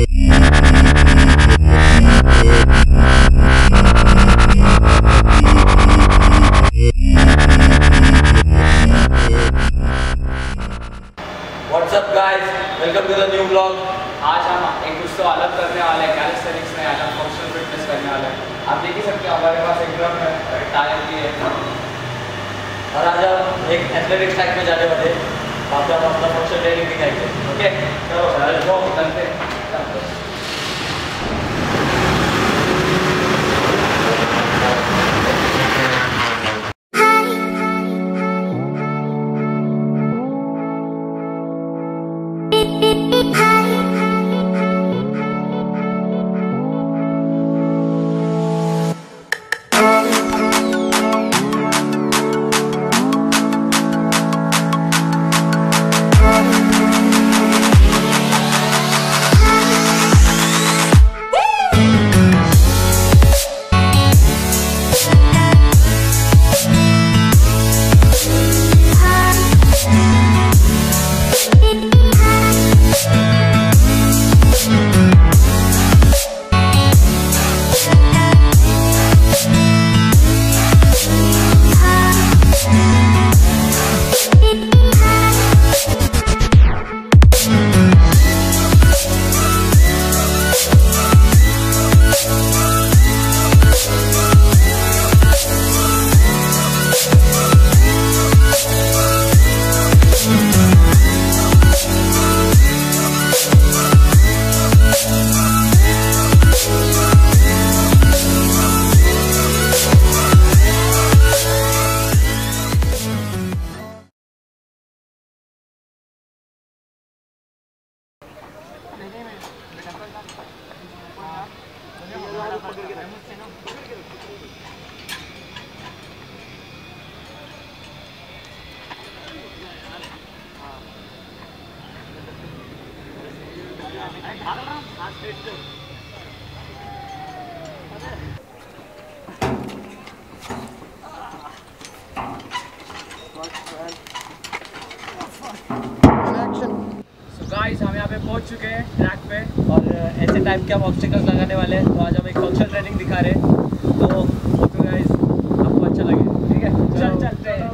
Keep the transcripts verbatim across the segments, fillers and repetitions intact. Welcome to the new blog. आज हम एक कुछ तो अलग करने वाले हैं, कैलिस्थेनिक्स में अलग फंक्शनल फिटनेस करने वाले हैं। आप देख ही सकते हो हमारे पास एक ड्रम है, टायर भी है और आज हम एक एथलेटिक्स ट्रैक में जाने वाले हैं। आप हम अपना फंक्शन ट्रेनिंग भी करेंगे। ओके चलो सर, जो चलते पहुंच चुके हैं ट्रैक पे और ऐसे टाइप के हम ऑब्स्टिकल्स लगाने वाले हैं। तो आज हम एक फंक्शनल ट्रेनिंग दिखा रहे हैं, तो होपफुली गाइस आपको अच्छा लगे। ठीक है चल चलते हैं।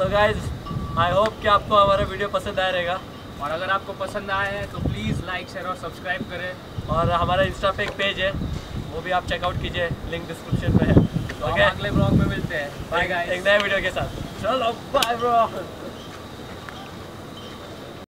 तो गाइज आई होप कि आपको हमारा वीडियो पसंद आया रहेगा, और अगर आपको पसंद आया है तो प्लीज़ लाइक शेयर और सब्सक्राइब करें। और हमारा इंस्टा पे एक पेज है, वो भी आप चेकआउट कीजिए, लिंक डिस्क्रिप्शन पे है। तो okay? अगले ब्लॉग में मिलते हैं एक नए वीडियो के साथ। चलो बाय ब्रो।